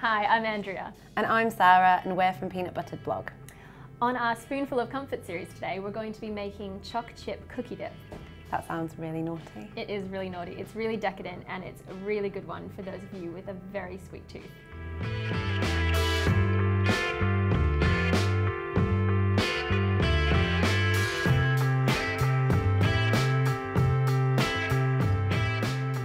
Hi, I'm Andrea. And I'm Sarah, and we're from Peanut Buttered Blog. On our Spoonful of Comfort series today, we're going to be making choc chip cookie dip. That sounds really naughty. It is really naughty. It's really decadent, and it's a really good one for those of you with a very sweet tooth.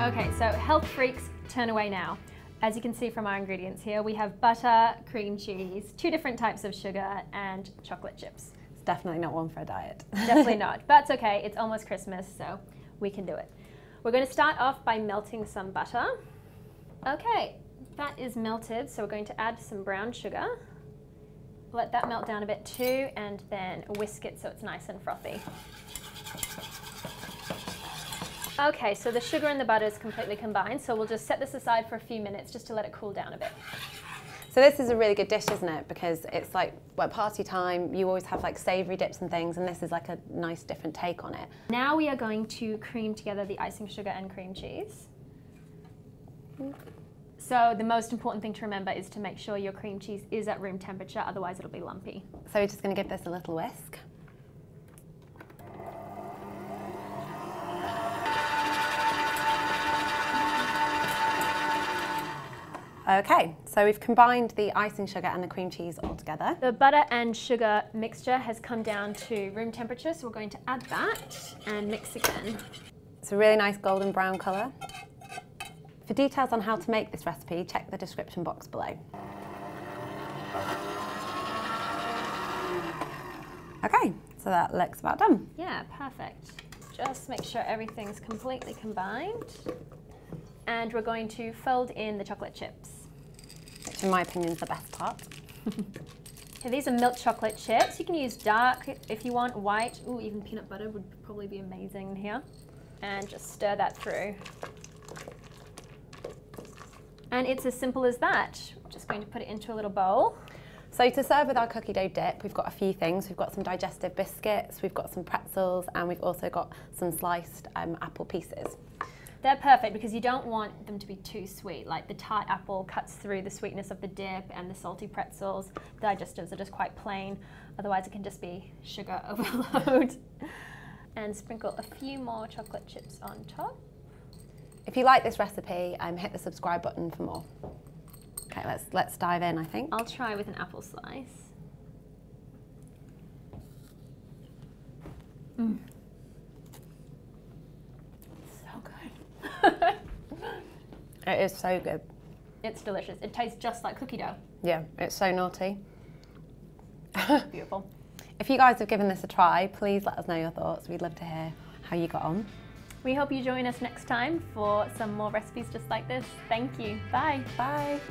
Okay, so health freaks, turn away now. As you can see from our ingredients here, we have butter, cream cheese, two different types of sugar, and chocolate chips. It's definitely not one for a diet. Definitely not, but it's okay. It's almost Christmas, so we can do it. We're going to start off by melting some butter. Okay, that is melted, so we're going to add some brown sugar. Let that melt down a bit too, and then whisk it so it's nice and frothy. Okay, so the sugar and the butter is completely combined, so we'll just set this aside for a few minutes just to let it cool down a bit. So this is a really good dish, isn't it? Because it's like, well, party time, you always have like savoury dips and things, and this is like a nice different take on it. Now we are going to cream together the icing sugar and cream cheese. So the most important thing to remember is to make sure your cream cheese is at room temperature, otherwise it'll be lumpy. So we're just going to give this a little whisk. Okay, so we've combined the icing sugar and the cream cheese all together. The butter and sugar mixture has come down to room temperature, so we're going to add that and mix again. It's a really nice golden brown colour. For details on how to make this recipe, check the description box below. Okay, so that looks about done. Yeah, perfect. Just make sure everything's completely combined. And we're going to fold in the chocolate chips, which in my opinion is the best part. So these are milk chocolate chips. You can use dark if you want, white. Ooh, even peanut butter would probably be amazing here. And just stir that through. And it's as simple as that. I'm just going to put it into a little bowl. So to serve with our cookie dough dip, we've got a few things. We've got some digestive biscuits, we've got some pretzels, and we've also got some sliced apple pieces. They're perfect because you don't want them to be too sweet. Like the tart apple cuts through the sweetness of the dip, and the salty pretzels, the digestives are just quite plain. Otherwise it can just be sugar overload. And sprinkle a few more chocolate chips on top. If you like this recipe, hit the subscribe button for more. Okay, let's dive in, I think. I'll try with an apple slice. Mm. It is so good. It's delicious. It tastes just like cookie dough. Yeah, it's so naughty. Beautiful. If you guys have given this a try, please let us know your thoughts. We'd love to hear how you got on. We hope you join us next time for some more recipes just like this. Thank you. Bye. Bye.